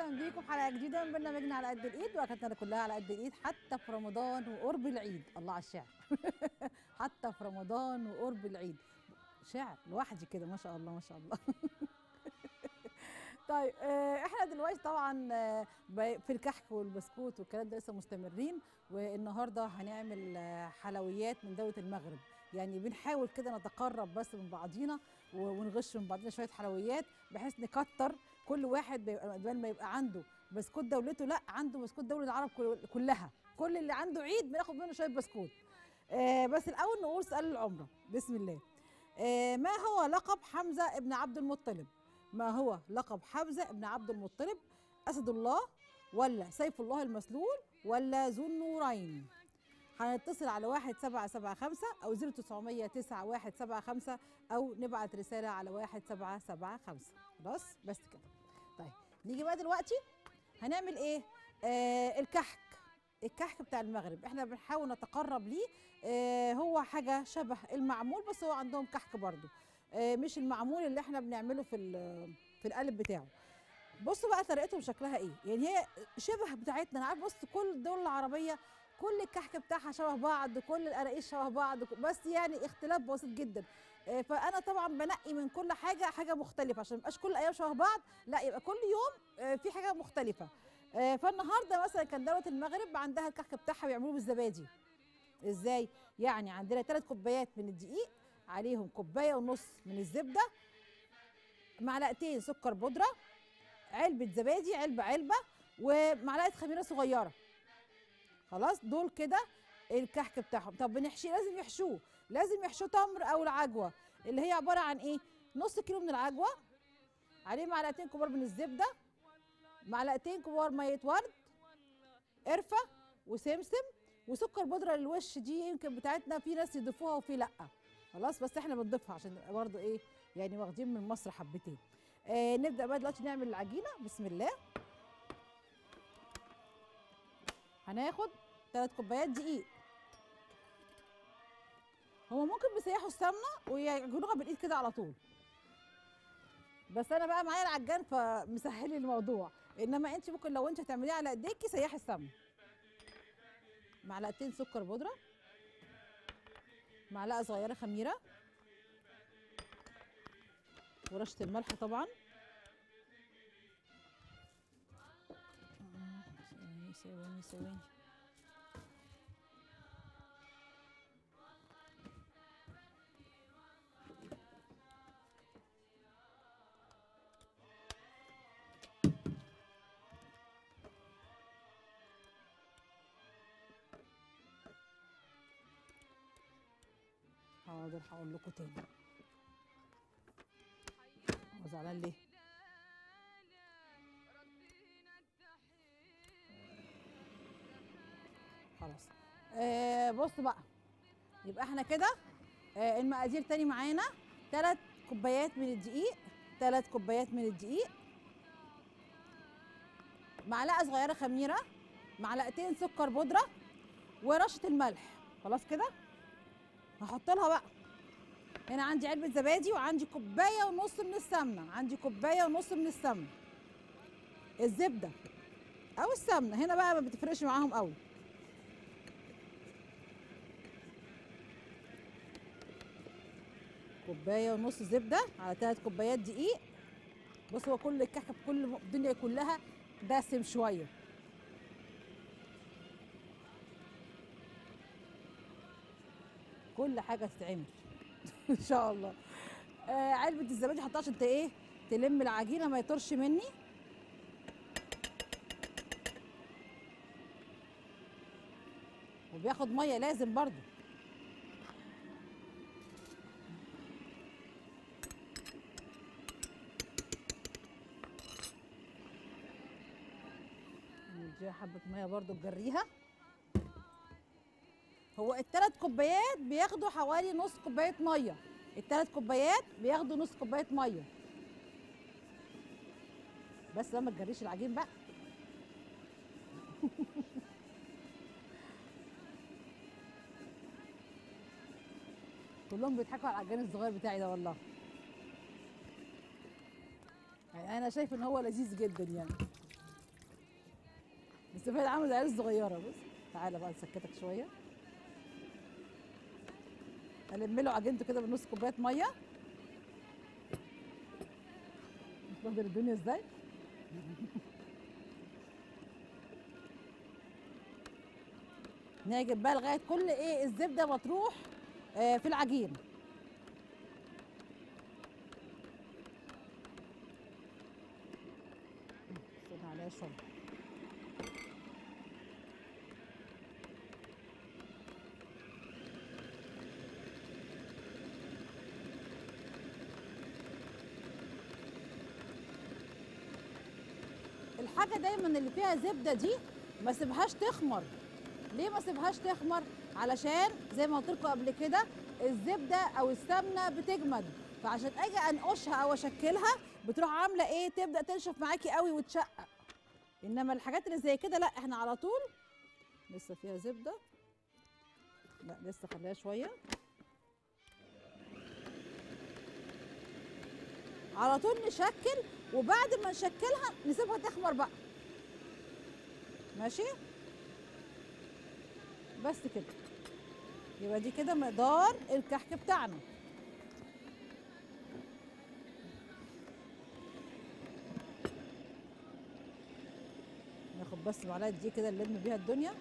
اهلا بيكم حلقه جديده من برنامجنا على قد الايد، واكلتنا كلها على قد الايد حتى في رمضان وقرب العيد. الله على الشعر حتى في رمضان وقرب العيد شعر لوحدي كده، ما شاء الله ما شاء الله. طيب احنا دلوقتي طبعا في الكحك والبسكوت والكلام ده لسه مستمرين، والنهارده هنعمل حلويات من دوله المغرب. يعني بنحاول كده نتقرب بس من بعضينا ونغش من بعضينا شويه حلويات بحيث نكتر، كل واحد بدل ما يبقى عنده بسكوت دولته، لا عنده بسكوت دوله العرب كلها، كل اللي عنده عيد بناخد منه شويه بسكوت. بس الاول نقول سؤال العمره، بسم الله. ما هو لقب حمزه ابن عبد المطلب؟ ما هو لقب حمزه ابن عبد المطلب؟ اسد الله ولا سيف الله المسلول ولا ذو النورين؟ هنتصل على 1775 أو 0900 9175 أو نبعت رسالة على 1775. خلاص بس كده. طيب نيجي بقى دلوقتي هنعمل إيه؟ الكحك بتاع المغرب إحنا بنحاول نتقرب ليه. هو حاجة شبه المعمول، بس هو عندهم كحك برضو، مش المعمول اللي إحنا بنعمله في القالب بتاعه. بصوا بقى طريقتهم شكلها إيه، يعني هي شبه بتاعتنا. أنا عارف بص كل الدول العربية كل الكحك بتاعها شبه بعض، كل القراقيش شبه بعض، بس يعني اختلاف بسيط جدا. فانا طبعا بنقي من كل حاجه مختلفه عشان ما يبقاش كل ايام شبه بعض، لا يبقى كل يوم في حاجه مختلفه. فالنهارده مثلا كان دوله المغرب عندها الكحك بتاعها بيعملوه بالزبادي. ازاي؟ يعني عندنا 3 كوبايات من الدقيق، عليهم 1.5 كوباية من الزبده، 2 معلقتين سكر بودره، علبه زبادي علبه، ومعلقه خميره صغيره. خلاص دول كده الكحك بتاعهم. طب بنحشيه، لازم يحشوه تمر او العجوه، اللي هي عباره عن ايه؟ 0.5 كيلو من العجوه، عليه 2 معلقتين كبار من الزبده، 2 معلقتين كبار ميه ورد، قرفه وسمسم وسكر بودره للوش. دي يمكن بتاعتنا في ناس يضيفوها وفي لا، خلاص بس احنا بنضيفها عشان برضه ايه يعني واخدين من مصر حبتين. نبدا بقى دلوقتي نعمل العجينه. بسم الله. هناخد 3 كوبايات دقيق. هو ممكن بيسيحوا السمنه ويعجنوها بالايد كده على طول، بس انا بقى معايا العجان فمسهل الموضوع، انما انت ممكن لو انت هتعمليها على ايديكي سيحي السمنه. 2 معلقة سكر بودره، 1 معلقة صغيرة خميره، ورشه الملح طبعا. ثواني حاضر، هقول لكم تاني. هو زعلان ليه؟ خلاص. بص بقى، يبقى احنا كده المقادير تاني معانا. 3 كوبايات من الدقيق، 1 معلقة صغيرة خميرة، 2 معلقة سكر بودرة، ورشة الملح. خلاص كده هحط لها بقى. هنا عندي علبة زبادي، وعندي 1.5 كوباية من السمنة، 1.5 كوباية من السمنة، الزبدة أو السمنة هنا بقى ما بتفرقش معاهم قوي. كوبايه ونص زبده على 3 كوبايات دقيق. بص هو كل الكحك بكل الدنيا كلها دسم شويه. كل حاجه تتعمل ان شاء الله. علبه الزبادي حطها عشان ايه؟ تلم العجينه ما يطرش مني. وبياخد ميه لازم برضو. نديها حبه ميه برضو تجريها. هو ال3 كوبايات بياخدوا حوالي 0.5 كوباية ميه، ال3 كوبايات بياخدوا 0.5 كوباية ميه، بس ما تجريش العجين بقى. كلهم بيضحكوا على العجان الصغير بتاعي ده والله، يعني انا شايف ان هو لذيذ جدا يعني. زمان عامل عيال صغيره. بص تعالى بقى نسكتك شويه. الم له عجينته كده بنص كوبايه ميه. بتبهدل الدنيا ازاي؟ نعجب بقى لغايه كل ايه الزبده ما تروح في العجين. سيبها عليها شويه. الحاجه دايما اللي فيها زبده دي ما سيبهاش تخمر. ليه ما سيبهاش تخمر؟ علشان زي ما قلت لكم قبل كده الزبده او السمنه بتجمد، فعشان اجي انقشها او اشكلها بتروح عامله ايه؟ تبدا تنشف معاكي قوي وتشقق. انما الحاجات اللي زي كده لا، احنا على طول لسه فيها زبده. لا لسه خليها شويه. على طول نشكل، وبعد ما نشكلها نسيبها تخمر بقى. ماشي؟ بس كده. يبقى دي كده مقدار الكحك بتاعنا. ناخد بس المعلقه دي كده نلم بيها الدنيا.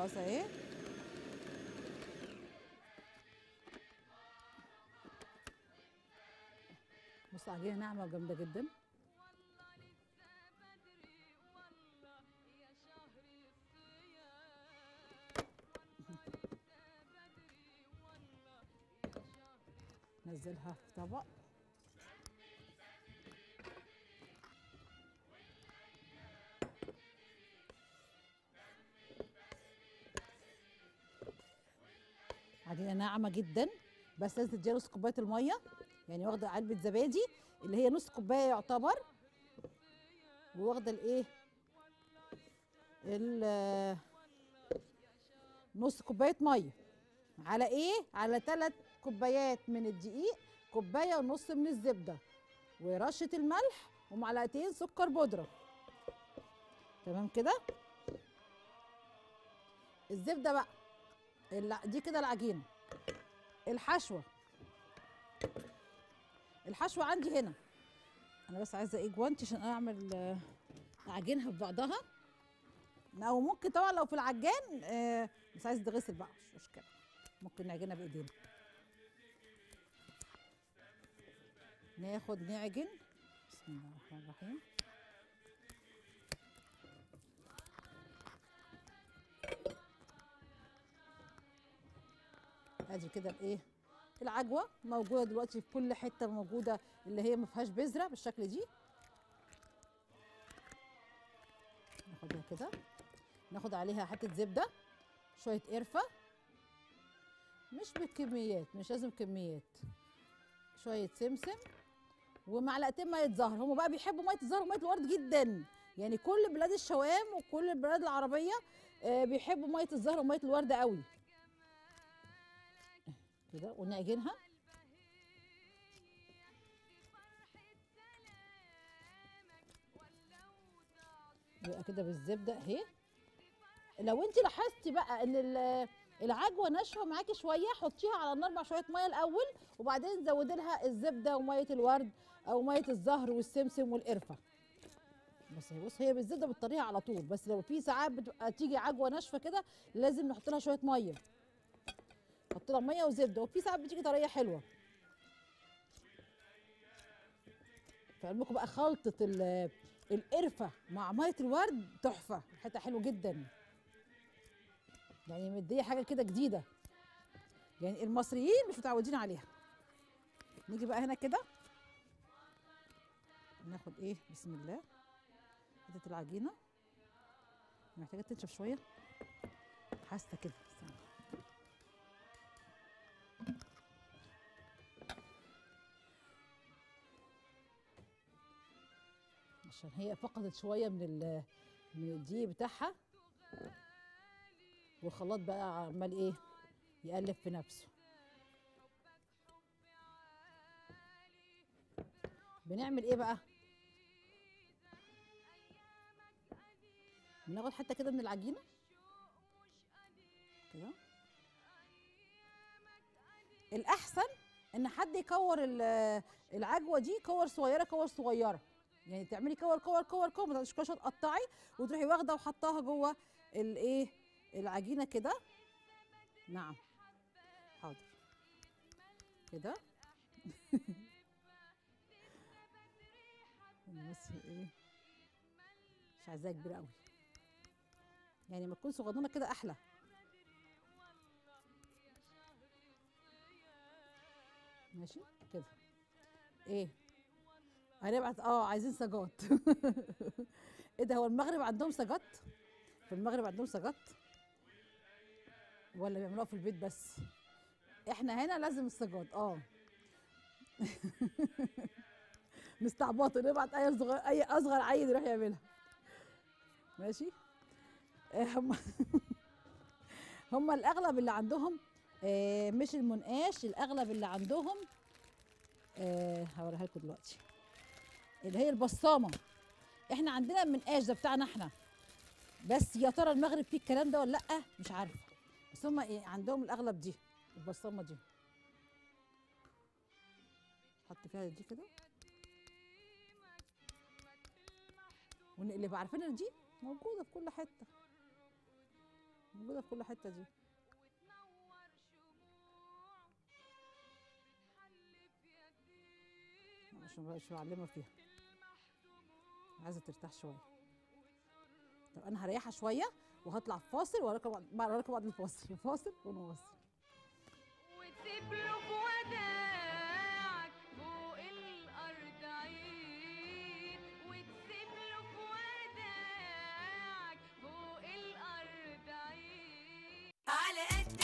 خلاص اهي. بص عجينه ناعمه وجامده جدا. نزلها في طبق. عجينه ناعمه جدا، بس لازم تديها نص كوبايه الميه، يعني واخده علبه زبادي اللي هي نص كوبايه يعتبر، وواخده الايه؟ نص كوبايه ميه على ايه؟ على 3 كوبايات من الدقيق، 1.5 كوباية من الزبده، ورشه الملح، ومعلقتين سكر بودره. تمام كده؟ الزبده بقى دي كده العجينه. الحشوه عندي هنا، انا بس عايزه ايه جوانتي عشان اعمل اعجنها في بعضها، او ممكن طبعا لو في العجان بس عايز تغسل بقى مش مشكله، ممكن نعجنها بايدينا. ناخد نعجن، بسم الله الرحمن الرحيم. ادي كده الايه؟ العجوه موجوده دلوقتي في كل حته، موجوده اللي هي ما فيهاش بذره بالشكل دي. ناخدها كده، ناخد عليها حته زبده، شويه قرفه، مش بالكميات، مش لازم كميات، شويه سمسم، ومعلقتين ميه زهر. هم بقى بيحبوا ميه الزهر وميه الورد جدا، يعني كل بلاد الشوام وكل البلاد العربيه بيحبوا ميه الزهر وميه الورد قوي. كده ونعجنها. يبقى كده بالزبده اهي. لو انت لاحظتي بقى ان العجوه ناشفه معاكي شويه، حطيها على النار مع شويه ميه الاول، وبعدين زودي لها الزبده وميه الورد او ميه الزهر والسمسم والقرفه. بس بص هي بالزبده بتطريها على طول، بس لو في ساعات بتبقى تيجي عجوه ناشفه كده لازم نحط لها شويه ميه. حط لها ميه وزبده، وفي ساعات بتيجي طريه حلوه. فقلبكم بقى خلطه القرفه مع ميه الورد تحفه، حته حلوه جدا. يعني مديه حاجه كده جديده، يعني المصريين مش متعودين عليها. نيجي بقى هنا كده ناخد ايه؟ بسم الله. حته العجينه محتاجه تنشف شويه، حاسه كده. استنى. عشان هي فقدت شويه من الدقيق بتاعها، والخلاط بقى عمال ايه يقلب في نفسه. بنعمل ايه بقى؟ بناخد حته كده من العجينه كده. الاحسن ان حد يكور العجوه دي كور صغيره كور صغيره، يعني تعملي كور كور كور كور، ما تقعديش تقطعي وتروحي واخده وحطاها جوه الايه العجينه كده. نعم حاضر كده. بس ايه مش عايزاها كبيره قوي، يعني ما تكون صغنونه كده احلى. ماشي كده. ايه هنبعت عايزين سجات. ايه ده، هو المغرب عندهم سجات؟ في المغرب عندهم سجات ولا بيعملوها في البيت بس؟ احنا هنا لازم السجات. مستعبطه، نبعت اي اصغر عيل يروح يعملها. ماشي. هم الاغلب اللي عندهم مش المنقاش، الاغلب اللي عندهم هوريها لكم دلوقتي، اللي هي البصامه. احنا عندنا المنقاش ده بتاعنا احنا بس، يا ترى المغرب فيه الكلام ده ولا لا؟ مش عارفه، بس هم عندهم الاغلب دي البصامه دي. حط فيها دي كده ونقلب. عارفين ان دي موجوده في كل حته، موجوده في كل حته دي. عشان مبقاش بعلمها فيها، عايزه ترتاح شويه. طب انا هريحها شويه وهطلع في فاصل وراكم بعد الفاصل. فاصل ونواصل. وسيب له بوداعك فوق الارض عيد، وتسيب له بوداعك فوق الارض عيد. على قد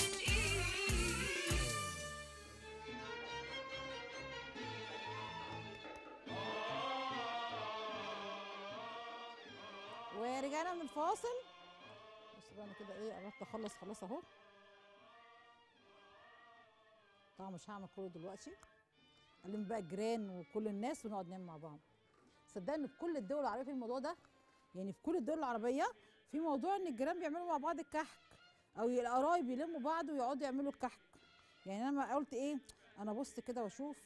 رجعنا من الفاصل. بص بقى انا كده ايه قربت اخلص خلاص اهو. طبعا مش هعمل كله دلوقتي، الم بقى الجيران وكل الناس ونقعد نعمل مع بعض. صدق ان في كل الدول العربيه في الموضوع ده، يعني في كل الدول العربيه في موضوع ان الجيران بيعملوا مع بعض الكحك، او القرايب يلموا بعض ويقعدوا يعملوا الكحك. يعني انا قلت ايه، انا بص كده واشوف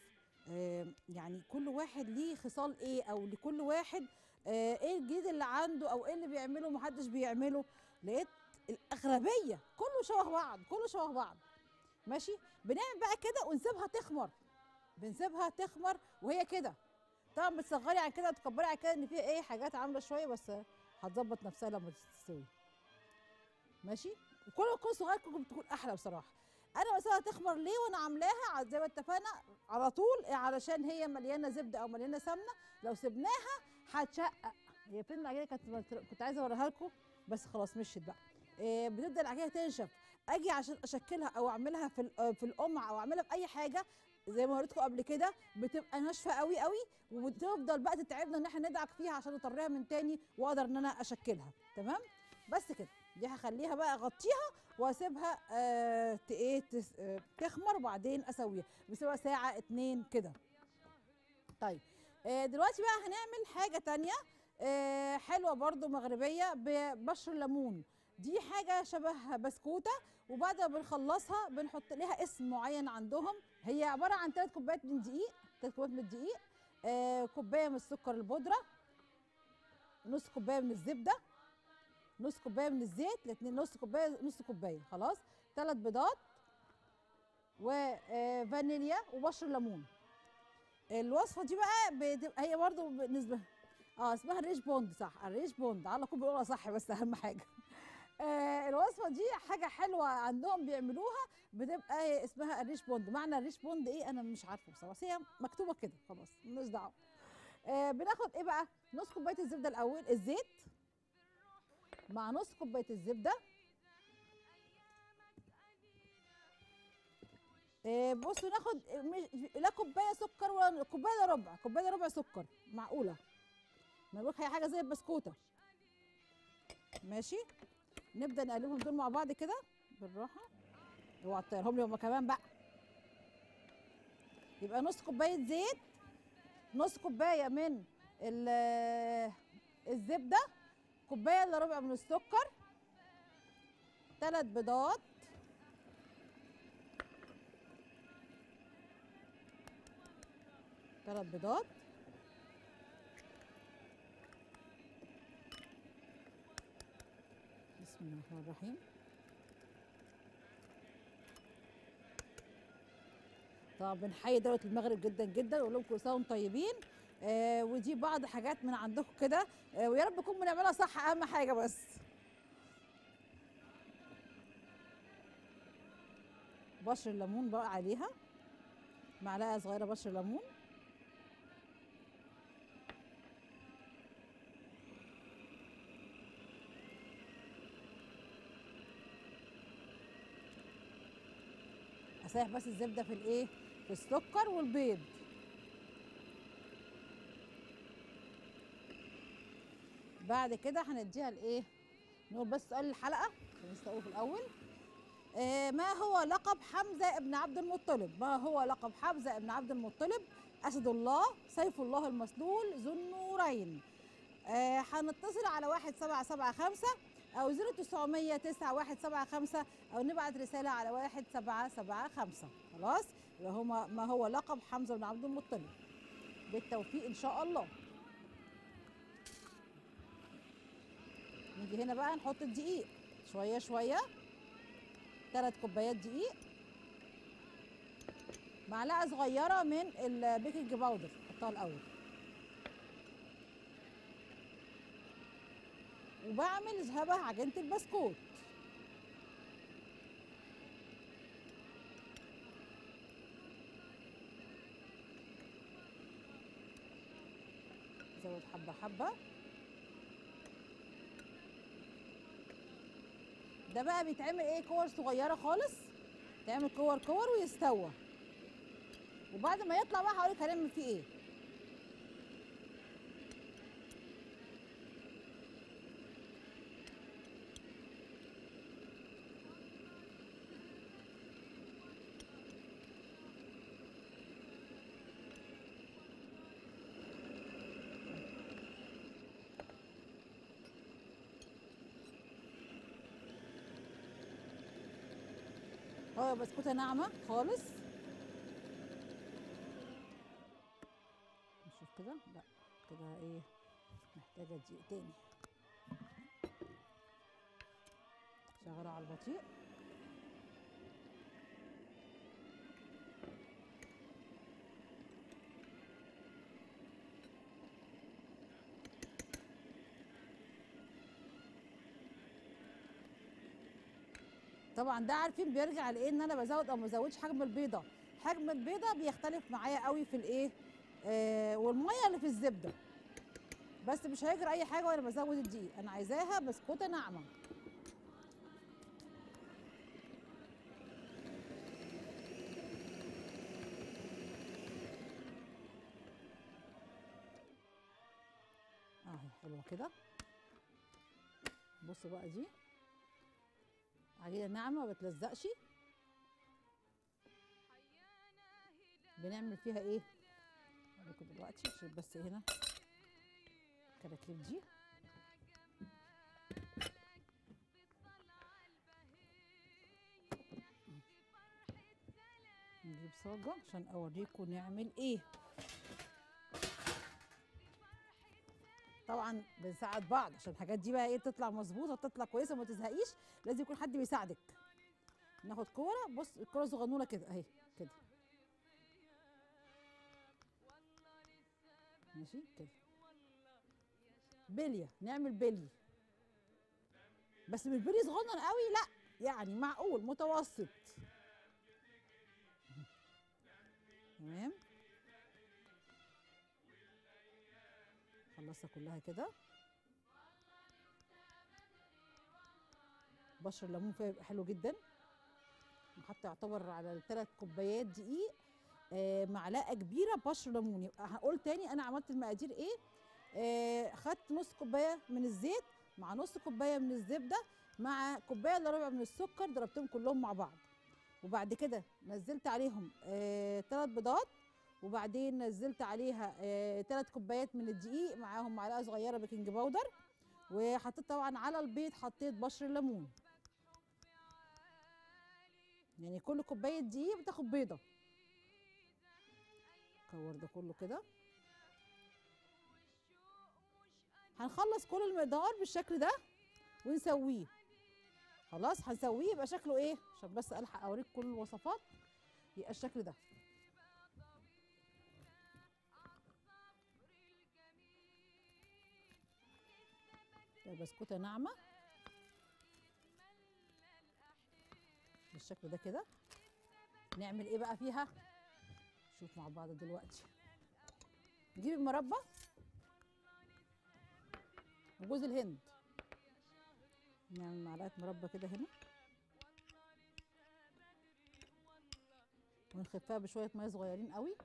يعني كل واحد ليه خصال ايه، او لكل واحد ايه الجديد اللي عنده، او ايه اللي بيعمله ومحدش بيعمله. لقيت الاغلبيه كله شبه بعض، كله شبه بعض. ماشي. بنعمل بقى كده ونسيبها تخمر، بنسيبها تخمر وهي كده. طبعا بتصغري عن كده وتكبري عن كده ان في ايه حاجات عامله شويه، بس هتظبط نفسها لما تستوي. ماشي. وكل ما تكون صغير كل ما تكون احلى بصراحه. انا بسيبها تخمر ليه وانا عاملاها زي ما اتفقنا على طول؟ علشان هي مليانه زبده او مليانه سمنه، لو سبناها هتشقق. هي فين العجينه؟ كنت عايزه اوريها لكم بس خلاص مشيت بقى. بتبدا العجينه تنشف، اجي عشان اشكلها او اعملها في القمع او اعملها في اي حاجه زي ما وريتكم قبل كده، بتبقى ناشفه قوي قوي، وبتفضل بقى تتعبنا ان احنا ندعك فيها عشان نطريها من تاني واقدر ان انا اشكلها. تمام بس كده. دي هخليها بقى اغطيها واسيبها تخمر، وبعدين اسويها بسيبها ساعه اتنين كده. طيب دلوقتي بقى هنعمل حاجه تانيه حلوه برضو مغربيه ببشر الليمون. دي حاجه شبه بسكوته، وبعد ما بنخلصها بنحط لها اسم معين عندهم. هي عباره عن 3 كوبايات من دقيق، 3 كوبايات من الدقيق، كوبايه من السكر البودره، نص كوبايه من الزبده، نص كوبايه من الزيت، الاثنين نص كوبايه نص كوبايه. خلاص. 3 بيضات وفانيليا وبشر ليمون. الوصفه دي بقى بتبقى هي برضو بالنسبه اسمها الريشبوند. صح الريشبوند، على طول بيقولها صح بس اهم حاجه. الوصفه دي حاجه حلوه عندهم بيعملوها، بتبقى اسمها الريشبوند. معنى الريشبوند ايه انا مش عارفه بصراحه، بس هي مكتوبه كده خلاص مالناش دعوه. بناخد ايه بقى، نص كوبايه الزبده الاول، الزيت مع نص كوبايه الزبده. بصوا ناخد لا كوبايه سكر ولا كوبايه الا ربع، كوبايه الا ربع سكر معقوله. نروح هي حاجه زي البسكوته. ماشي، نبدا نقلبهم دول مع بعض كده بالراحه، اوعى تطيرهم لي هما كمان بقى. يبقى نص كوبايه زيت، نص كوبايه من الزبده، كوبايه الا ربع من السكر، 3 بيضات، بسم الله الرحمن الرحيم. طبعا بنحيي دولة المغرب جدا جدا، ونقول لهم كل سنة وانتم طيبين، ودي بعض حاجات من عندكم كده، ويا رب نكون بنعملها صح، أهم حاجة بس. بشر الليمون بقى عليها، معلقة صغيرة بشر ليمون. اسيح بس الزبده في الايه؟ في السكر والبيض. بعد كده هنديها لايه؟ نقول بس سؤال الحلقه، لسه اقوله في الاول. ما هو لقب حمزه ابن عبد المطلب؟ ما هو لقب حمزه ابن عبد المطلب؟ اسد الله، سيف الله المسلول، ذو النورين. هنتصل على 1775 أو 0900 9175، أو نبعت رسالة على 1775. خلاص، يبقى هما ما هو لقب حمزة بن عبد المطلب. بالتوفيق إن شاء الله. نيجي هنا بقى نحط الدقيق شوية شوية، 3 كوبايات دقيق، معلقة صغيرة من البيكنج باودر، حطها الأول. وبعمل شبه عجينه البسكوت. زود حبه حبه. ده بقى بيتعمل ايه؟ كور صغيره خالص، تعمل كور ويستوى. وبعد ما يطلع بقى هقولك هنعمل فيه ايه. بسكوته ناعمه خالص. نشوف كده، لا كده ايه، محتاجه دقيق تاني. شغاله على البطيء. طبعا ده عارفين بيرجع لايه، ان انا بزود او ما بزودش حجم البيضه. حجم البيضه بيختلف معايا قوي في الايه والميه اللي في الزبده. بس مش هيجري اي حاجه وانا بزود الدقيق، انا عايزاها بسكوته ناعمه. اهي حلوه كده. بصوا بقى، دي عجينة ناعمة ما بتلزقش. بنعمل فيها ايه؟ هوريكم دلوقتي. شوف بس هنا الكراكيب دي، نجيب صاجة عشان اوريكم نعمل ايه. طبعا بنساعد بعض عشان الحاجات دي بقى ايه تطلع مظبوطه وتطلع كويسه وما تزهقيش، لازم يكون حد بيساعدك. ناخد كوره، بص الكوره صغنونه كده اهي كده، ماشي كده. بليه، نعمل بليه، بس مش بليه صغنن قوي، لا يعني معقول متوسط. تمام، خلصها كلها كده. بشر الليمون فيها بيبقى حلو جدا. حتى يعتبر على ال3 كوبايات دقيق معلقه كبيره بشر ليمون. يبقى هقول تاني انا عملت المقادير ايه. خدت نص كوبايه من الزيت مع نص كوبايه من الزبده مع كوبايه الا ربع من السكر، ضربتهم كلهم مع بعض. وبعد كده نزلت عليهم 3 بيضات، وبعدين نزلت عليها 3 كوبايات من الدقيق معاهم معلقه صغيره بيكنج باودر، وحطيت طبعا على البيض حطيت بشر الليمون. يعني كل كوبايه دقيق بتاخد بيضه. كور ده كله كده. هنخلص كل المقدار بالشكل ده ونسويه. خلاص هنسويه يبقى شكله ايه؟ عشان بس الحق اوريك كل الوصفات. يبقى الشكل ده. بسكوته ناعمه بالشكل ده كده. نعمل ايه بقى فيها؟ نشوف مع بعض دلوقتي. نجيب المربى وجوز الهند، نعمل معلقه مربى كده هنا ونخفها بشويه ميه صغيرين قوي.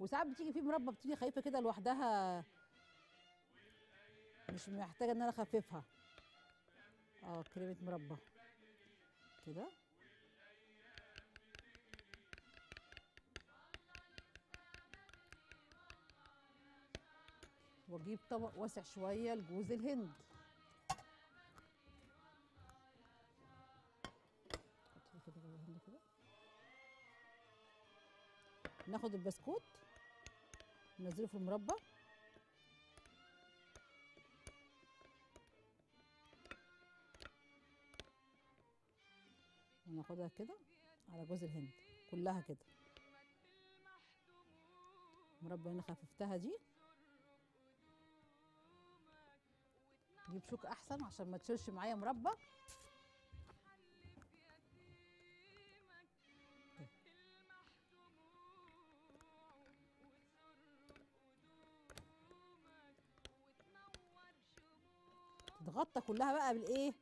وساعات بتيجي فيه مربى بتيجي خايفه كده لوحدها، مش محتاجه ان انا اخففها. كريمه مربى كده واجيب طبق واسع شويه لجوز الهند، ناخد البسكوت ننزله في المربى وناخدها كده على جوز الهند كلها كده. المربى هنا خففتها دي، نجيب شوك احسن عشان ما تشيلش معايا مربى. تتغطى كلها بقى بالايه؟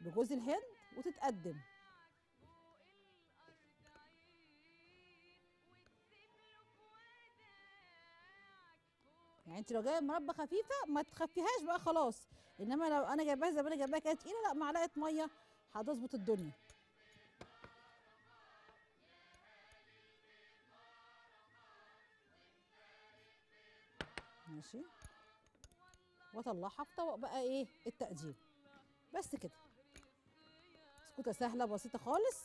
بجوز الهند وتتقدم. يعني انت لو جايبه مربى خفيفه ما تخفيهاش بقى خلاص، انما لو انا جايباها زي ما انا جايباها كده تقيله، لا معلقه ميه هتظبط الدنيا. ماشي، واطلعها في طبق بقى ايه؟ التقديم. بس كده بسكوته سهله بسيطه خالص.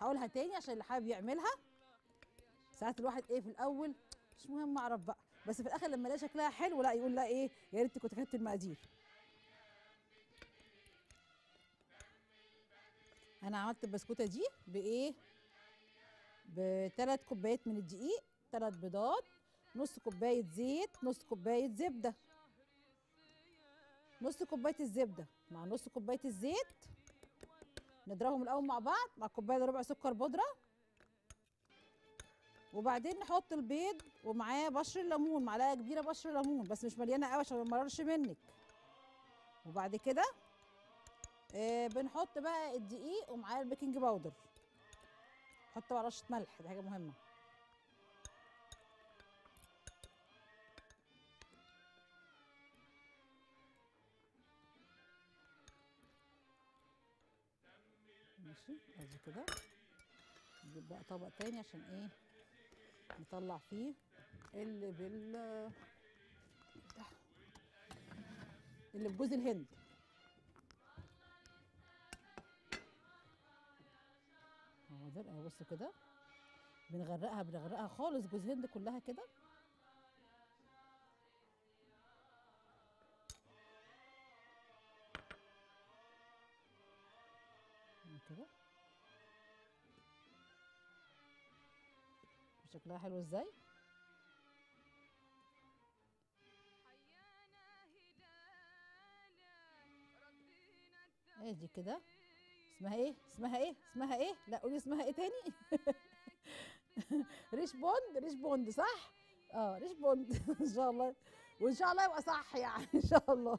هقولها تاني عشان اللي حابب يعملها. ساعات الواحد ايه في الاول مش مهم اعرف بقى، بس في الاخر لما الاقي شكلها حلو لا يقول لا ايه، يا ريت كنت كتبت المقادير. انا عملت البسكوته دي بايه؟ ب3 كوبايات من الدقيق، 3 بيضات، نص كوبايه زيت، نص كوبايه زبده. نص كوبايه الزبده مع نص كوبايه الزيت نضربهم الاول مع بعض مع كوبايه ربع سكر بودره، وبعدين نحط البيض ومعاه بشر الليمون، معلقه كبيره بشر الليمون بس مش مليانه قوي عشان ما مررش منك. وبعد كده بنحط بقى الدقيق ومعاه البيكنج باودر، نحط بقى رشه ملح، دي حاجه مهمه. ماشي، ادي كده. نجيب بقى طبق تاني عشان ايه؟ نطلع فيه اللي بجوز الهند. اهو زرقاء، بصوا كده بنغرقها خالص جوز هند كلها كده. شكلها حلو ازاي؟ ادي كده. اسمها ايه؟ لا قولي اسمها ايه تاني؟ ريشبوند صح؟ ريشبوند. ان شاء الله، وان شاء الله يبقى صح يعني ان شاء الله.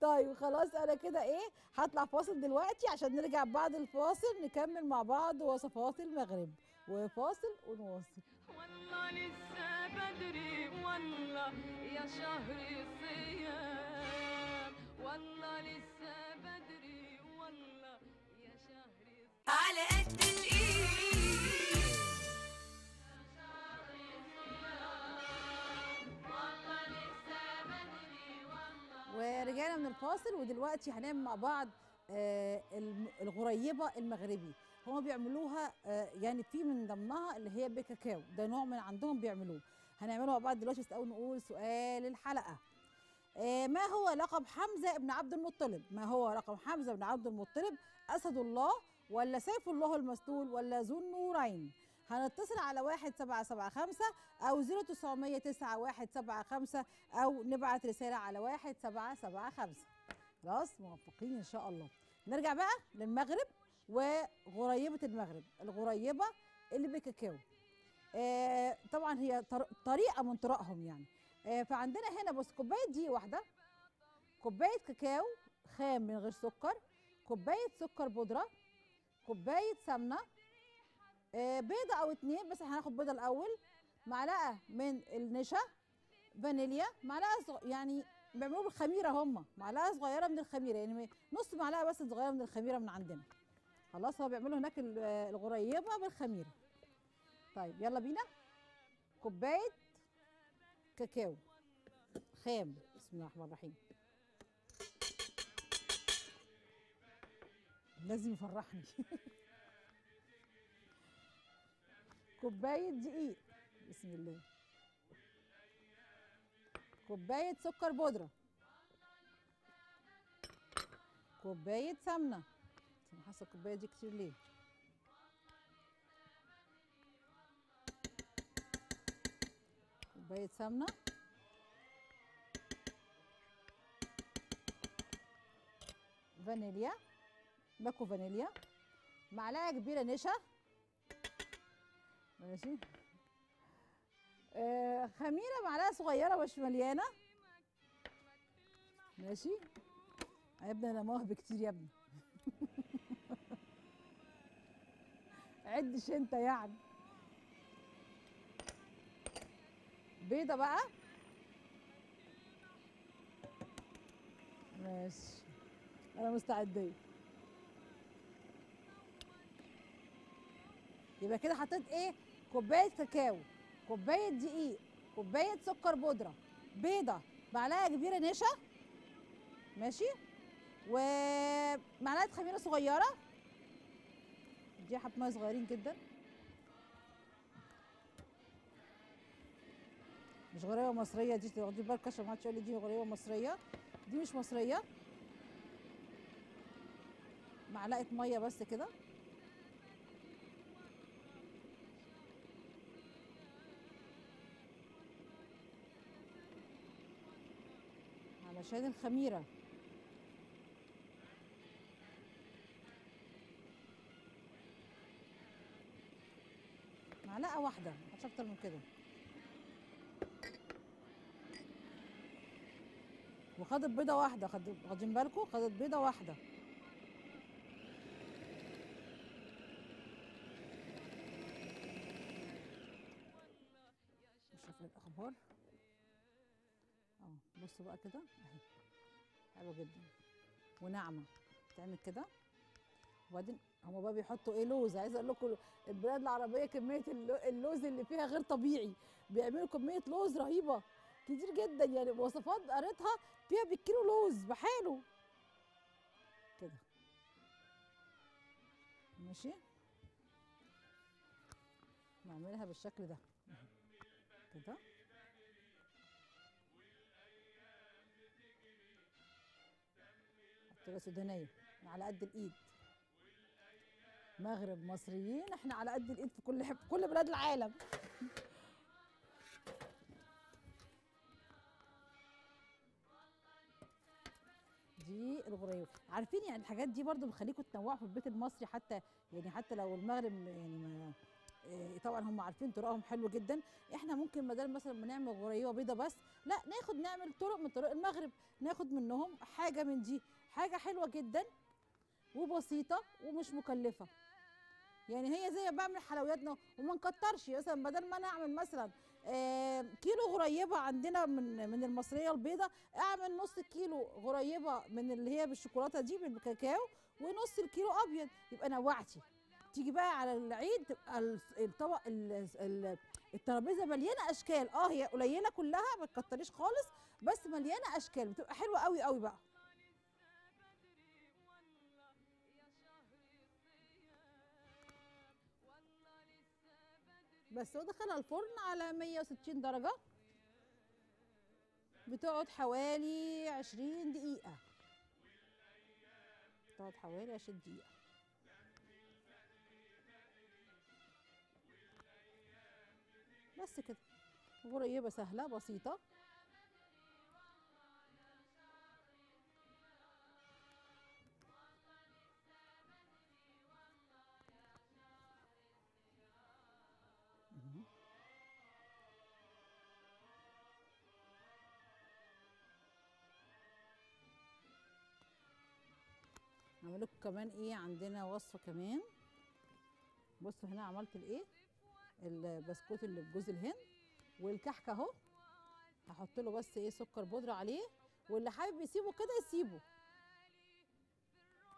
طيب خلاص انا كده ايه؟ هطلع فاصل دلوقتي عشان نرجع بعد الفاصل نكمل مع بعض وصفات المغرب. وفاصل ونواصل. والله لسه بدري، والله يا شهر الصيام والله لسه بدري والله يا شهر الصيام على قد الإيد ورجعنا من الفاصل ودلوقتي هنعمل مع بعض الغريبه المغربي. هما بيعملوها يعني في من ضمنها اللي هي بالكاكاو، ده نوع من عندهم بيعملوه. هنعمله مع بعض دلوقتي، بس الاول نقول سؤال الحلقه. ما هو لقب حمزه بن عبد المطلب؟ ما هو لقب حمزه بن عبد المطلب؟ اسد الله ولا سيف الله المسلول ولا ذو النورين؟ هنتصل على 1775 أو 0909 175 أو نبعت رسالة على 1775. خلاص موفقين إن شاء الله. نرجع بقى للمغرب وغريبة المغرب، الغريبة اللي بالكاكاو. طبعا هي طريقة من طرقهم يعني. فعندنا هنا بص، كوباية دي واحدة، كوباية كاكاو خام من غير سكر، كوباية سكر بودرة، كوباية سمنة، بيضة أو اتنين، بس احنا هناخد بيضة الأول، معلقة من النشا، فانيليا، معلقة يعني بيعملوه بالخميرة هما، معلقة صغيرة من الخميرة، يعني نص معلقة بس صغيرة من الخميرة من عندنا. خلاص هو بيعملوا هناك الغريبة بالخميرة. طيب يلا بينا. كوباية كاكاو خام، بسم الله الرحمن الرحيم. لازم يفرحني. كوباية دقيق، بسم الله. كوباية سكر بودرة. كوباية سمنة. أنا حاسة الكوباية دي كتير ليه؟ كوباية سمنة. فانيليا، باكو فانيليا. معلقة كبيرة نشا. ماشي. خميرة معلقة صغيرة مش مليانة. ماشي. يا ابني أنا موهبة كتير يا ابني. عدش أنت يعني. بيضة بقى. ماشي. أنا مستعدة. يبقى كده حطيت إيه؟ كوباية كاكاو، كوباية دقيق، كوباية سكر بودرة، بيضة، معلقة كبيرة نشا، ماشي، ومعلقة خميرة صغيرة، دي حبة مية صغيرين جدا، مش غريبة مصرية دي، تاخدي بالك عشان محدش يقول لي دي غريبة مصرية، دي مش مصرية، معلقة مية بس كده. علشان الخميرة معلقة واحدة، مش أكتر من كده. وخدت بيضة واحدة، واخدين بالكم؟ خدت بيضة واحدة. نشوف الأخبار. بصوا بقى كده اهي، حلوه جدا وناعمه، تعمل كده. وبعدين هما بقى بيحطوا ايه؟ لوز. عايزه اقول لكم البلاد العربيه كميه اللوز اللي فيها غير طبيعي، بيعملوا كميه لوز رهيبه كتير جدا، يعني وصفات قريتها فيها بالكيلو لوز بحاله كده. ماشي، نعملها بالشكل ده كده. تبقى سودانيه على قد الايد. مغرب، مصريين، احنا على قد الايد في كل بلاد العالم. دي الغريبه، عارفين يعني الحاجات دي برضو بتخليكم تنوعوا في البيت المصري، حتى يعني حتى لو المغرب يعني ما طبعا هم عارفين طرقهم حلو جدا. احنا ممكن بدل مثلا ما نعمل غريبه بيضه بس، لا نعمل طرق من طرق المغرب، ناخد منهم حاجه من دي، حاجه حلوه جدا وبسيطه ومش مكلفه. يعني هي زي بعمل حلوياتنا وما نكترش، مثلا بدل ما انا اعمل مثلا كيلو غريبه عندنا من المصريه البيضه، اعمل نص كيلو غريبه من اللي هي بالشوكولاته دي بالكاكاو، ونص الكيلو ابيض، يبقى نوعتي. تيجي بقى على العيد تبقى الطبق الترابيزه مليانه اشكال، هي قليله كلها ما تكتريش خالص، بس مليانه اشكال، بتبقى حلوه قوي قوي بقى. بس ودخلها الفرن على 160 درجة، بتقعد حوالي 20 دقيقة، بتقعد حوالي 20 دقيقة. بس كده غريبة سهلة بسيطة. هعمل لكم كمان عندنا وصفه كمان. بصوا هنا عملت البسكوت اللي بجوز الهند والكحك اهو، هحط له بس سكر بودره عليه، واللي حابب يسيبه كده يسيبه.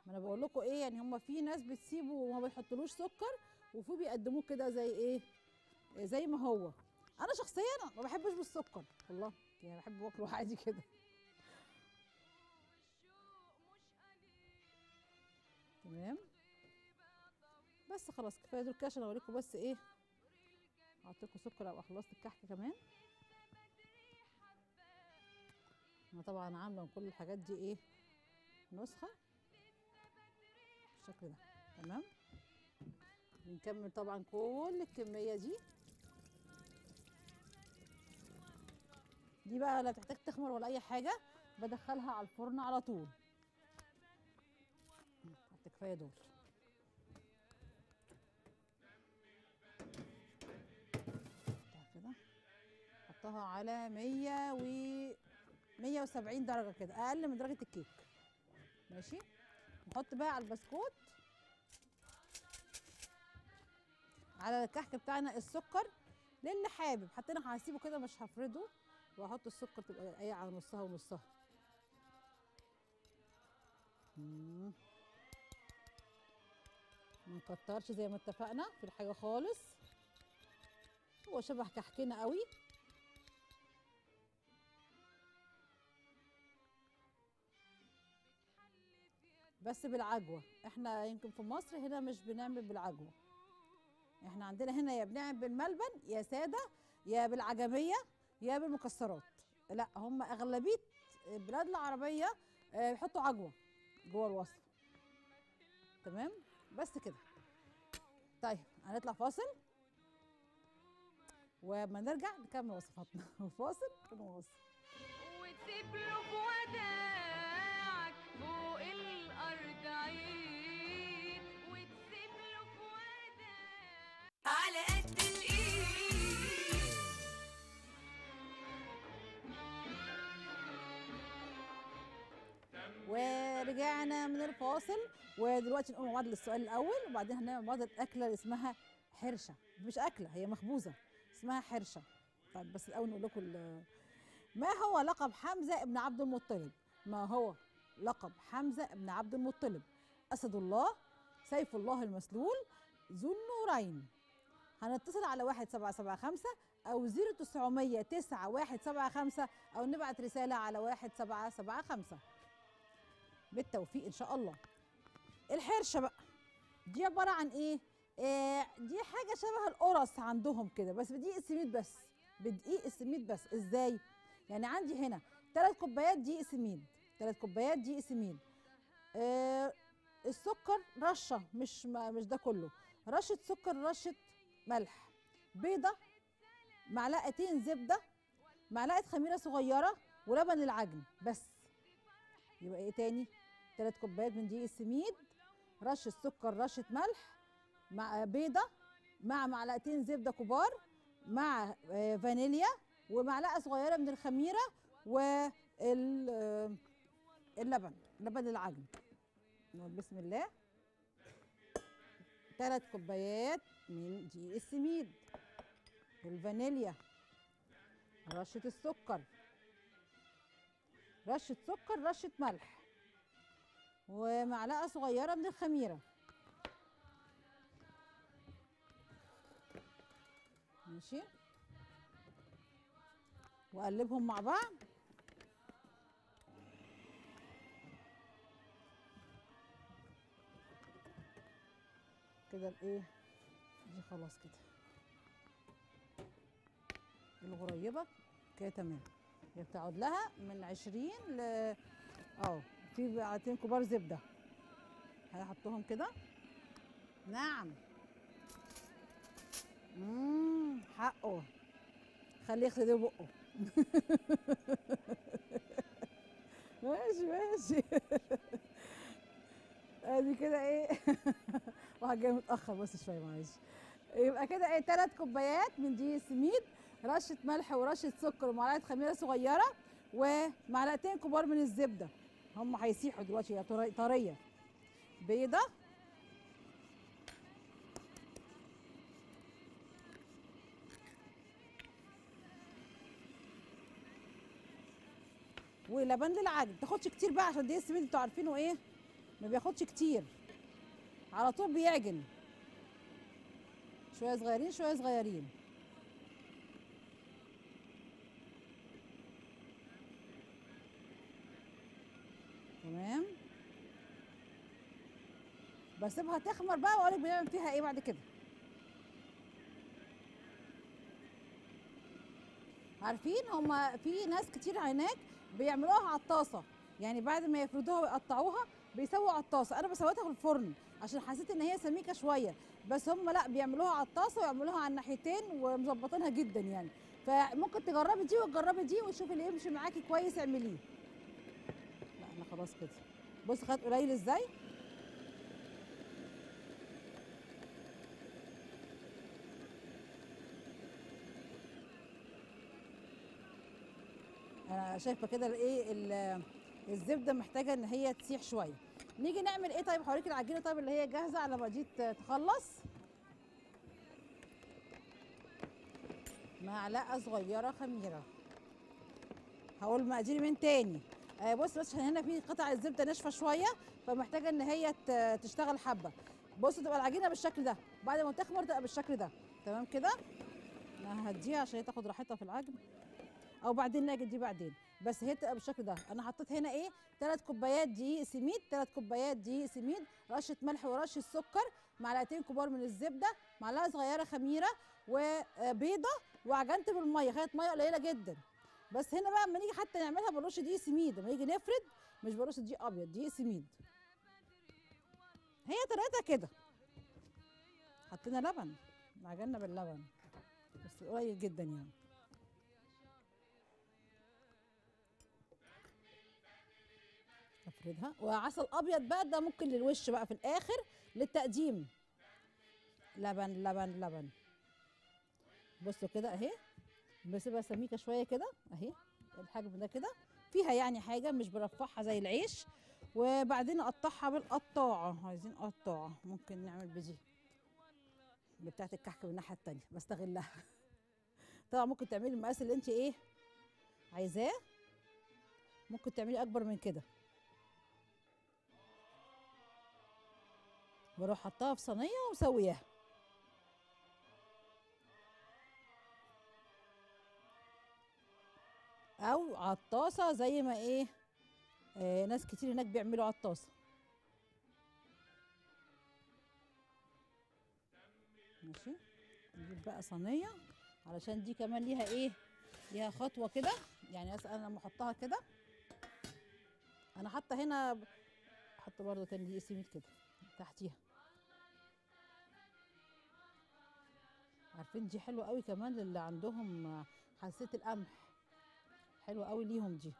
ما انا بقول لكم يعني هم في ناس بتسيبه وما بيحطلوش سكر، وفي بيقدموه كده زي زي ما هو. انا شخصيا ما بحبش بالسكر والله، يعني بحب واكله عادي كده. تمام، بس خلاص كفايه دول كده، عشان اوريكم بس احط لكم سكر او خلصت الكحك كمان. انا طبعا عامله من كل الحاجات دي نسخه بالشكل ده. تمام، بنكمل طبعا كل الكميه دي بقى لا تحتاج تخمر ولا اي حاجه، بدخلها على الفرن على طول. كفايه دول. كده حطها على 170 درجه كده، اقل من درجه الكيك. ماشي، نحط بقى على البسكوت، على الكحك بتاعنا السكر للي حابب. حتى انا هسيبه كده مش هفرده، واحط السكر تبقى على نصها ونصها. ما نكترش زي ما اتفقنا في الحاجه خالص، هو شبه كحكنا قوي. بس بالعجوه، احنا يمكن في مصر هنا مش بنعمل بالعجوه، احنا عندنا هنا يا بنعمل بالملبن يا ساده يا بالعجميه يا بالمكسرات. لا، هم اغلبيه البلاد العربيه بيحطوا عجوه جوه الوصفه. تمام، بس كده. طيب هنطلع فاصل، وما نرجع نكمل وصفاتنا. فاصل ونوصل. وتسيب له في وداعك فوق الارض عيد، وتسيب له في وداعك على قد الايد. ورجعنا من الفاصل، ودلوقتي نقوم مع بعض للسؤال الاول، وبعدين هنعمل مع بعض الاكله اللي اسمها حرشه. مش اكله، هي مخبوزه اسمها حرشه. طيب بس الاول نقول لكم ما هو لقب حمزه ابن عبد المطلب؟ ما هو لقب حمزه ابن عبد المطلب؟ اسد الله، سيف الله المسلول، ذو النورين. هنتصل على 1775 او 0909 1775، او نبعت رساله على 1775. بالتوفيق ان شاء الله. الحرشه بقى دي عباره عن دي حاجه شبه القرص عندهم كده، بس بدقيق السميد بس. بدقيق السميد بس ازاي؟ يعني عندي هنا 3 كوبايات دقيق سميد، 3 كوبايات دقيق سميد، السكر رشه، مش ده كله، رشه سكر، رشه ملح، بيضه، 2 معلقتين زبده، 1 معلقة خميره صغيره، ولبن العجن بس. يبقى تاني؟ 3 كوبايات من دقيق السميد، رشه سكر، رشه ملح، مع بيضه، مع 2 معلقة زبده كبار، مع فانيليا، ومعلقه صغيره من الخميره، واللبن، لبن العجن. بسم الله. 3 كوبايات من دقيق السميد، الفانيليا، رشة السكر، رشة سكر، رشة ملح، ومعلقة صغيرة من الخميرة. ماشي، وأقلبهم مع بعض. كده الايه دي خلاص كده الغريبة كده تمام. هي بتقعد لها من 20 في بقعتين كبار زبدة هنحطهم كده. نعم، حقه خليه يخليه بقه. ماشي ماشي. ادي كده واحد جاي متاخر بس شويه معلش. يبقى كده 3 كوبايات من دي السميد، رشه ملح ورشه سكر ومعلقه خميره صغيره ومعلقتين كبار من الزبده. هم هيسيحوا دلوقتي، هي طريه. بيضه، ولبن للعجل. ما تاخدش كتير بقى عشان دي السميد انتوا عارفينه ما بياخدش كتير، على طول بيعجن. شويه صغيرين شويه صغيرين. تمام، بسيبها تخمر بقى واقول لك بنعمل فيها بعد كده. عارفين هما في ناس كتير هناك بيعملوها على الطاسه، يعني بعد ما يفردوها ويقطعوها بيسووا على الطاسه. انا بسويتها في الفرن عشان حسيت ان هي سميكه شويه، بس هم لا بيعملوها على الطاسه ويعملوها على الناحيتين ومظبطينها جدا يعني. فممكن تجربي دي وتجربي دي وتشوفي اللي يمشي معاكي كويس اعمليه. لا احنا خلاص كده، بصي خد قليل ازاي. انا شايفه كده الزبده محتاجه ان هي تسيح شويه. نيجي نعمل طيب هوريكي العجينه اللي هي جاهزه على ما دي تخلص. معلقه صغيره خميره، هقول مقاديري من تاني. بص هنا في قطع الزبده ناشفه شويه، فمحتاجه ان هي تشتغل حبه. بصوا تبقى العجينه بالشكل ده، بعد ما تخمر تبقى بالشكل ده. تمام كده، انا هديها عشان هي تاخد راحتها في العجن، او بعدين ناجي دي بعدين، بس هي تبقى بالشكل ده. انا حطيت هنا 3 كوبايات دقيق سميد، 3 كوبايات دقيق سميد، رشه ملح ورشه سكر، معلقتين كبار من الزبده، معلقه صغيره خميره، وبيضه، وعجنت بالميه. خدت ميه قليله جدا. بس هنا بقى لما نيجي حتى نعملها بالرش دقيق سميد، لما نيجي نفرد مش بالرش دقيق ابيض، دقيق سميد. هي طريقتها كده. حطينا لبن، عجنا باللبن بس قليل جدا يعني. افردها. وعسل ابيض بقى ده ممكن للوش بقى في الاخر للتقديم. لبن لبن لبن. بصوا كده بسيبها سميكه شويه كده الحجم ده كده فيها يعني حاجه، مش برفعها زي العيش. وبعدين اقطعها بالقطاعه، عايزين قطاعه ممكن نعمل بدي اللي بتاعت الكحك من الناحيه الثانيه بستغلها. طبعا ممكن تعملي المقاس اللي انت عايزاه، ممكن تعملي اكبر من كده. بروح حطها في صينيه ومسوياها. او على الطاسه زي ما ناس كتير هناك بيعملوا على الطاسه. ماشي، نجيب بقى صينيه علشان دي كمان ليها ليها خطوه كده يعني. انا لما احطها كده، انا حاطه هنا، احط برضه تاني دي سميد كده تحتيها. عارفين دي حلوه قوي كمان اللي عندهم حساسيه القمح، حلوه قوي ليهم دي.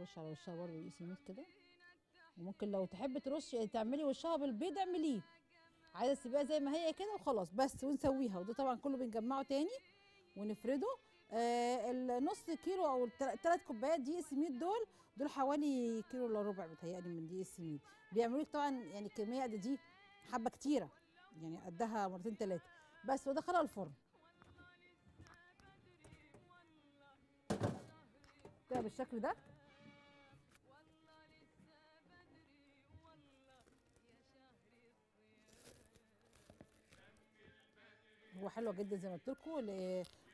رش على وشها برضه دقيق سميد كده. وممكن لو تحب ترش تعملي وشها بالبيض اعمليه، عايزه تسيبيها زي ما هي كده وخلاص بس، ونسويها. وده طبعا كله بنجمعه تاني ونفرده. النص كيلو او الثلاث كوبايات دقيق سميد دول حوالي كيلو الا ربع بيتهيألي من دقيق السميد. بيعملوا لك طبعا يعني الكميه دي حبه كتيره، يعني قدها مرتين ثلاثه بس، ودخلها الفرن. ده بالشكل ده. هو حلوه جدا زي ما قلت لكم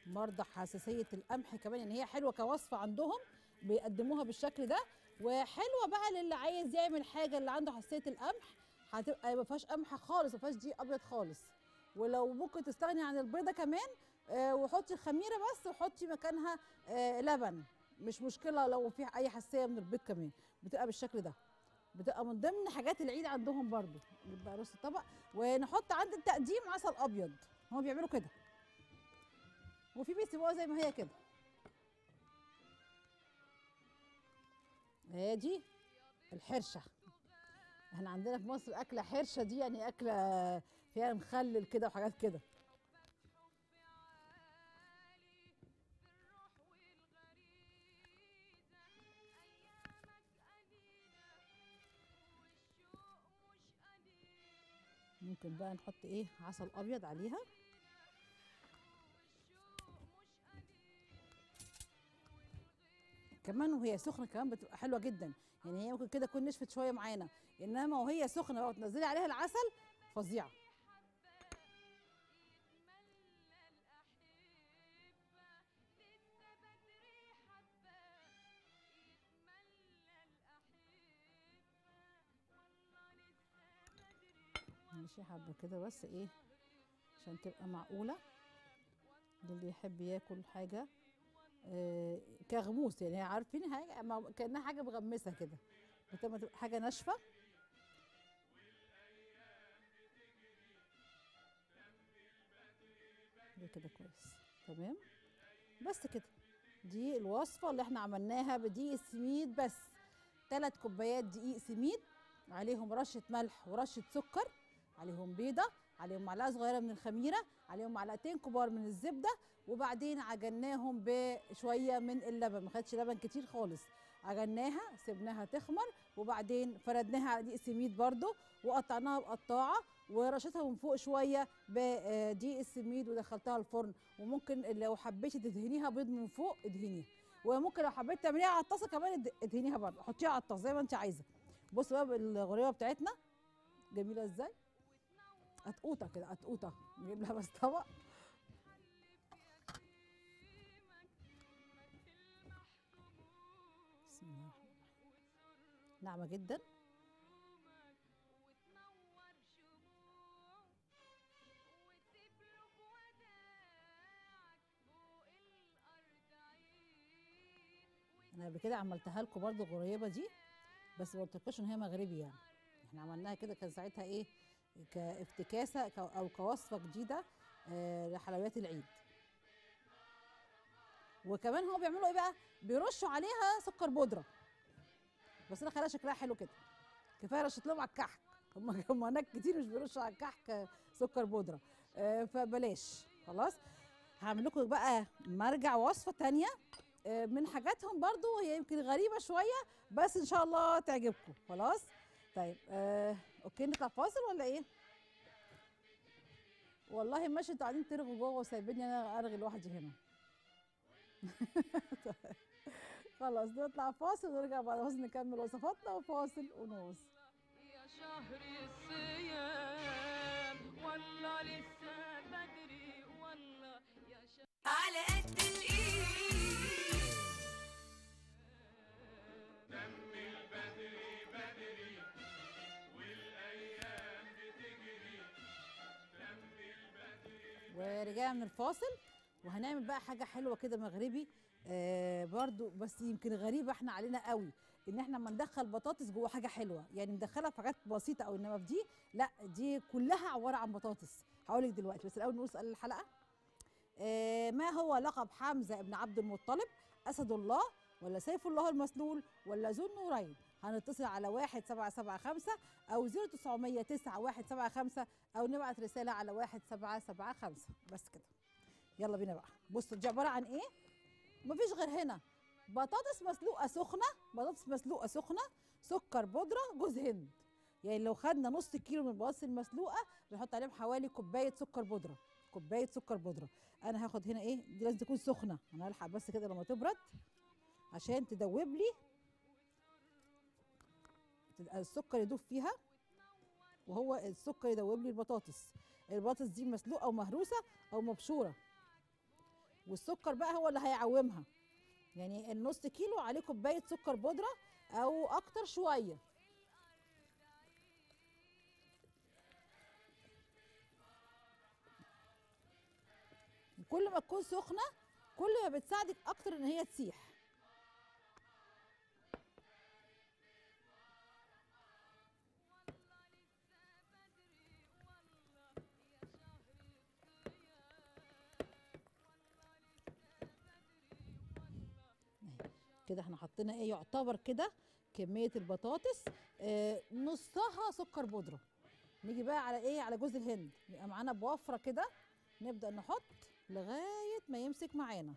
لمرضى حساسيه القمح كمان، يعني هي حلوه كوصفه عندهم بيقدموها بالشكل ده، وحلوه بقى للي عايز يعمل حاجه اللي عنده حساسيه القمح. هتبقى ما فيهاش قمح خالص، ما فيهاش دقيق ابيض خالص، ولو ممكن تستغني عن البيضه كمان وحطي الخميره بس وحطي مكانها لبن، مش مشكله لو في اي حساسيه من البيض كمان. بتبقى بالشكل ده، بتبقى من ضمن حاجات العيد عندهم برضو. يبقى رص الطبق ونحط عند التقديم عسل ابيض. هما بيعملوا كده، وفي بيسيبوها زي ما هي كده. ادي الحرشه، احنا عندنا في مصر اكله حرشه دي، يعني اكله فيها مخلل كده وحاجات كده. ممكن بقى نحط ايه عسل ابيض عليها. كمان وهي سخنه كمان بتبقى حلوه جدا، يعني هي ممكن كده تكون نشفت شويه معانا، انما وهي سخنه بقى وتنزلي عليها العسل فظيعه. ماشي حبه كده بس ايه عشان تبقى معقوله للي يحب ياكل حاجه كغموس، يعني عارفين حاجه كانها حاجه مغمسه كده، بتبقى حاجه ناشفه. ده كده كويس تمام بس كده. دي الوصفه اللي احنا عملناها بدقيق سميد بس، 3 كوبايات دقيق سميد عليهم رشه ملح ورشه سكر، عليهم بيضه، عليهم معلقه صغيره من الخميره، عليهم معلقتين كبار من الزبده، وبعدين عجناهم بشويه من اللبن، ما خدتش لبن كتير خالص. عجناها سيبناها تخمر، وبعدين فردناها على دقيق سميد برده، وقطعناها بقطاعه ورشتها من فوق شويه بدقيق السميد ودخلتها الفرن. وممكن لو حبيتي تدهنيها بيض من فوق ادهنيها، وممكن لو حبيتي تعمليها على الطاسه كمان ادهنيها برده، حطيها على الطاسه زي ما انت عايزه. بصوا بقى بالغريبه بتاعتنا جميله ازاي، قطقوطه كده قطقوطه. نجيب لها بس طبق. بسم الله، ناعمه جدا. انا قبل كده عملتها لكم برضه الغريبه دي، بس ما قلتلكوش ان هي مغربي، يعني احنا عملناها كده كان ساعتها ايه كافتكاسه او كوصفه جديده لحلويات العيد. وكمان هو بيعملوا ايه بقى؟ بيرشوا عليها سكر بودره، بس انا خليها شكلها حلو كده. كفايه رشت لهم على الكحك، هم هناك كتير مش بيرشوا على الكحك سكر بودره، فبلاش خلاص. هعمل لكم بقى مرجع وصفه ثانيه من حاجاتهم برضو، هي يمكن غريبه شويه بس ان شاء الله تعجبكم. خلاص طيب اوكي نطلع فاصل ولا ايه؟ والله ماشي انتوا قاعدين ترغوا جوه وسايبيني انا ارغي لوحدي هنا. طيب خلاص نطلع فاصل ونرجع بعد فاصل نكمل وصفاتنا. وفاصل ونوص يا شهر الصيام والله لسه بدري، والله يا شهر على قد الايد دم البدري بدري والايام بتجري دم البدري. ورجعنا من الفاصل وهنعمل بقى حاجه حلوه كده مغربي برضو، بس يمكن غريبه احنا علينا قوي ان احنا ما ندخل بطاطس جوه حاجه حلوه، يعني ندخلها في حاجات بسيطه او انما في دي لا، دي كلها عباره عن بطاطس. هقول لك دلوقتي بس الاول نسال الحلقه. ما هو لقب حمزه بن عبد المطلب؟ اسد الله ولا سيف الله المسلول ولا ذو النورين؟ هنتصل على 1775 أو 0900 9175 أو نبعت رسالة على 1775 بس كده. يلا بينا بقى. بصوا دي عبارة عن إيه؟ مفيش غير هنا بطاطس مسلوقة سخنة، بطاطس مسلوقة سخنة، سكر بودرة، جوز هند. يعني لو خدنا نص كيلو من البطاطس المسلوقة بنحط عليهم حوالي كوباية سكر بودرة، كوباية سكر بودرة. أنا هاخد هنا إيه؟ دي لازم تكون سخنة، أنا هلحق بس كده لما تبرد عشان تدوب لي السكر يدوب فيها، وهو السكر يدوب لي البطاطس. البطاطس دي مسلوقة أو مهروسة أو مبشورة، والسكر بقى هو اللي هيعومها. يعني النص كيلو عليه كوباية سكر بودرة أو أكتر شوية. كل ما تكون سخنة كل ما بتساعدك أكتر إن هي تسيح. كده احنا حطينا ايه يعتبر كده كميه البطاطس، نصها سكر بودره. نيجي بقى على ايه؟ على جوز الهند. يبقى معانا بوفره كده نبدا نحط لغايه ما يمسك معانا.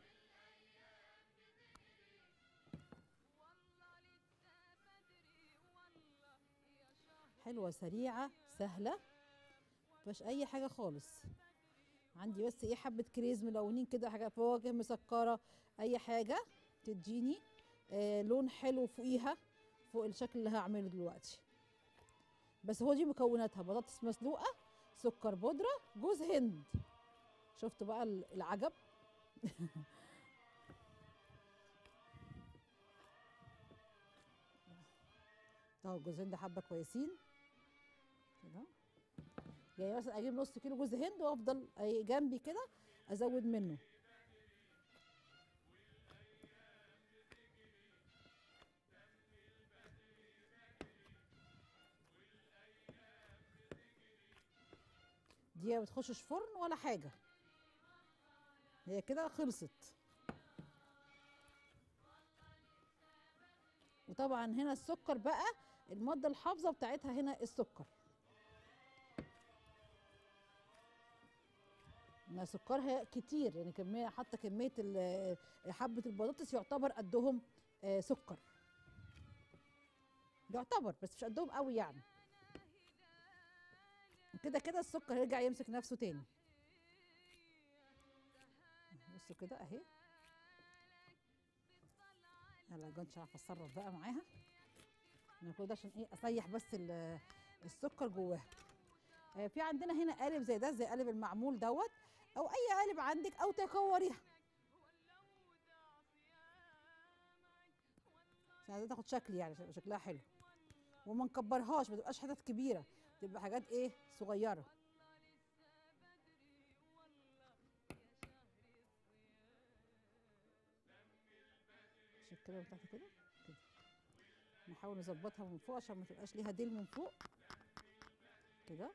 حلوه سريعه سهله مفيهاش اي حاجه خالص. عندي بس ايه حبه كريز ملونين كده، حاجه فواكه مسكره، اي حاجه تديني لون حلو فوقيها فوق الشكل اللي هعمله دلوقتي. بس هو دي مكوناتها: بطاطس مسلوقه، سكر بودره، جوز هند. شفتوا بقى العجب؟ اهو جوز هند حبه كويسين كده. يعني مثلا اجيب نص كيلو جوز هند وافضل جنبي كده ازود منه. دي ما بتخشش فرن ولا حاجه، هي كده خلصت. وطبعا هنا السكر بقى، الماده الحافظه بتاعتها هنا السكر. ما سكرها كتير يعني، كميه حتى كميه حبه البطاطس يعتبر قدهم سكر، يعتبر بس مش قدهم قوي يعني. كده كده السكر هيرجع يمسك نفسه تاني. بصوا كده اهي. يلا مش عارفه اتصرف بقى معاها. انا كل ده عشان ايه؟ اسيح بس السكر جواها. في عندنا هنا قالب زي ده، زي قالب المعمول دوت، او اي قالب عندك، او تكوريها. بس عايزاها تاخد شكل يعني، شكلها حلو. وما نكبرهاش، ما تبقاش حتت كبيره، تبقى حاجات ايه؟ صغيره. الشكلة بتاعت كده كده نحاول نظبطها من فوق عشان ما تبقاش ليها ديل من فوق كده.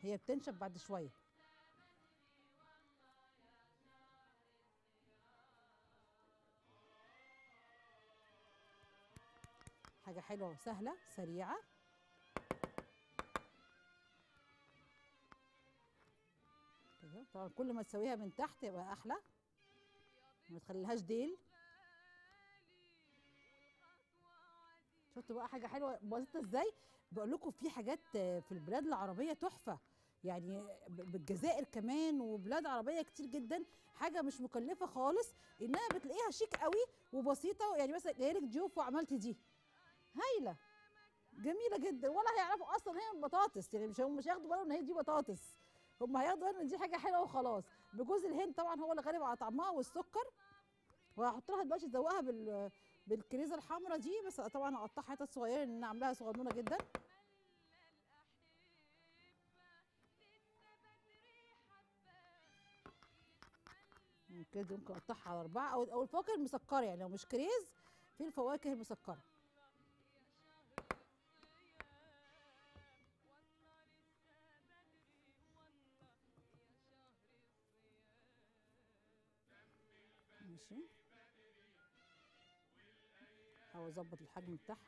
هي بتنشف بعد شويه. حاجه حلوه وسهله سريعه. طبعا كل ما تسويها من تحت يبقى احلى، ما تخليهاش ديل. شفتوا بقى حاجه حلوه بسيطه ازاي؟ بقول لكم في حاجات في البلاد العربيه تحفه يعني، بالجزائر كمان وبلاد عربيه كتير جدا. حاجه مش مكلفه خالص، انها بتلاقيها شيك قوي وبسيطه. يعني مثلا جايلك ضيوف وعملت دي هايله جميله جدا، ولا هيعرفوا اصلا هي بطاطس يعني، مش هياخدوا بالهم ان هي دي بطاطس، هم هياخدوا بالهم ان دي حاجه حلوه وخلاص. بجوز الهند طبعا هو اللي غالب على طعمها والسكر. وهحط لها دلوقتي ازوقها بالكريزه الحمراء دي، بس طبعا هقطعها حتت صغيره لان انا عاملاها صغنونه جدا. كده ممكن اقطعها على 4، او الفواكه المسكره يعني، لو مش كريز في الفواكه المسكره. ماشي. هحاول اظبط الحجم بتاعها.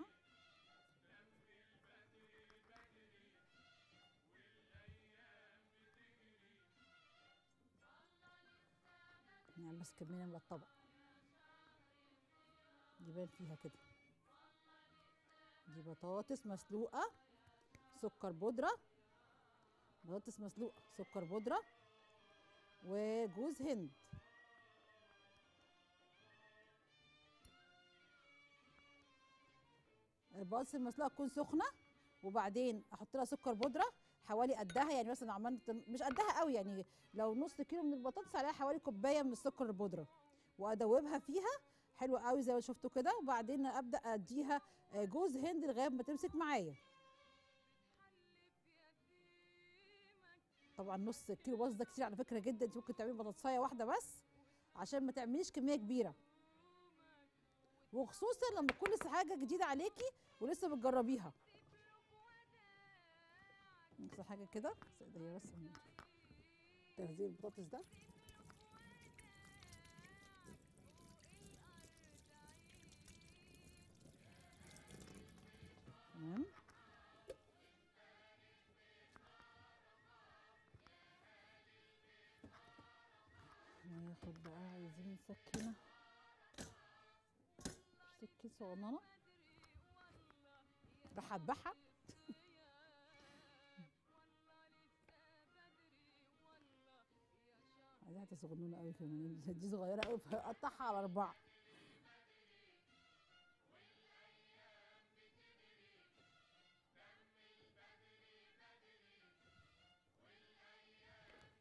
يعني بس كمية من الطبق يبان فيها كده. دي بطاطس مسلوقة سكر بودرة، بطاطس مسلوقة سكر بودرة وجوز هند. البطاطس المسلوقة تكون سخنة وبعدين احط لها سكر بودرة حوالي قدها، يعني مثلا عملت مش قدها قوي، يعني لو نص كيلو من البطاطس عليها حوالي كوبايه من السكر البودره، وادوبها فيها حلوه قوي زي ما شفتوا كده. وبعدين ابدا اديها جوز هند لغايه ما تمسك معايا. طبعا نص كيلو بطاطس ده كتير على فكره جدا، انت ممكن تعملي بطاطسايه واحده بس عشان ما تعمليش كميه كبيره، وخصوصا لما تكون لسه حاجه جديده عليكي ولسه بتجربيها. نفس حاجه كده هي بس تخزين البطاطس ده. تمام. هناخد بقى، عايزين سكينه، سكين صغننه بحبحه عايزاها صغنونه قوي كمان، دي صغيره قوي فقطعها على اربعه.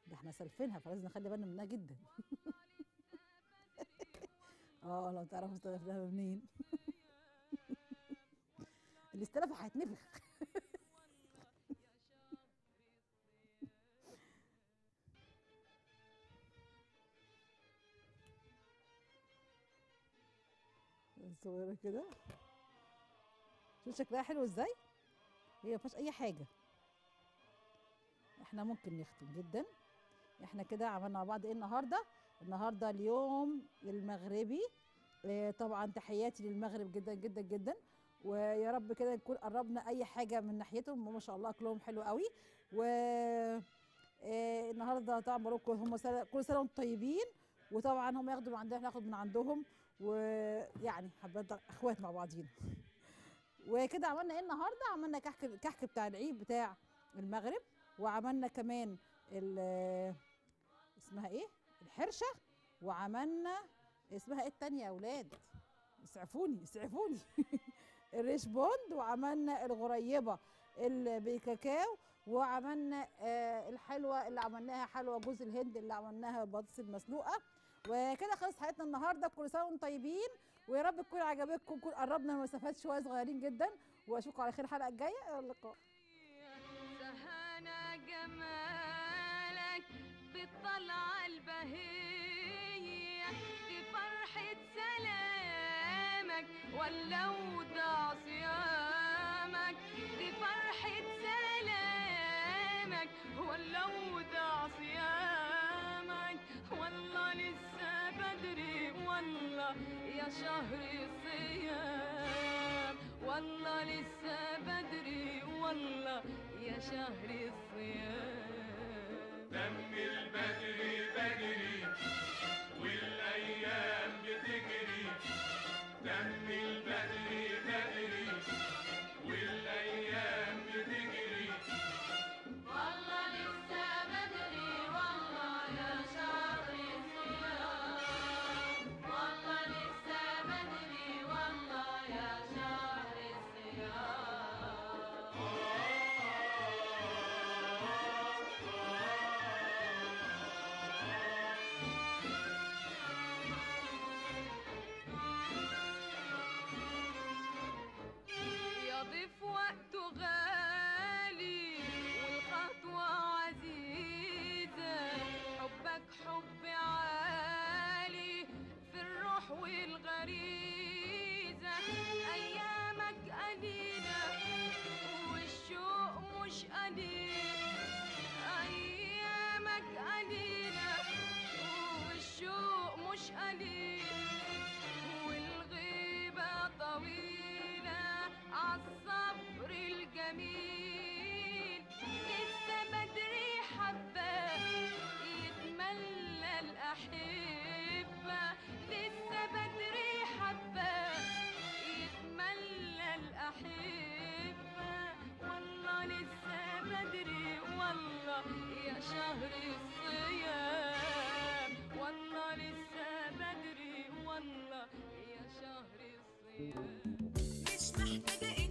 ده احنا سلفينها فلازم نخلي بالنا منها جدا. لو تعرفوا استلفناها منين. اللي استلفها هيتنفخ. صغيرة كده، شوف شكلها حلو ازاي، هي مفيهاش اي حاجة. احنا ممكن نختم جدا. احنا كده عملنا مع بعض ايه النهاردة؟ النهاردة اليوم المغربي. طبعا تحياتي للمغرب جدا جدا جدا، ويا رب كده نكون قربنا اي حاجة من ناحيتهم، وما شاء الله اكلهم حلو قوي. و النهاردة طبعا بروكو هم كل سنة وانتم طيبين، وطبعا هم ياخدوا من عندنا احنا ناخد من عندهم، ويعني هنبقى اخوات مع بعضينا. وكده عملنا ايه النهارده؟ عملنا كحك بتاع العيد بتاع المغرب، وعملنا كمان اسمها ايه؟ الحرشه، وعملنا اسمها ايه الثانيه يا اولاد؟ اسعفوني اسعفوني. الريشبوند، وعملنا الغريبه بالكاكاو، وعملنا الحلوه اللي عملناها حلوه جوز الهند اللي عملناها البطاطس المسلوقه. وكده خلص حلقتنا النهارده. كل سنه وانتم طيبين، ويا رب تكون عجبتكم، نكون قربنا المسافات شويه صغيرين جدا، واشوفكم على خير الحلقه الجايه. الى اللقاء. سهانا جمالك بالطلعه البهيه، دي فرحه سلامك ولو ضاع صيامك، دي فرحه سلامك ولو ضاع صيامك. والله لسه بدري، والله يا شهر الصيام، والله لسه بدري، والله يا شهر الصيام. دم البدري بدري والايام بتجري، دم البدري بدري والايام بتجري. والله لسه بدري، والله يا شهر الصيام، والله لسه بدري، والله يا شهر الصيام. الصيام، والله لسه بدري، والله يا شهر الصيام مش محتاجة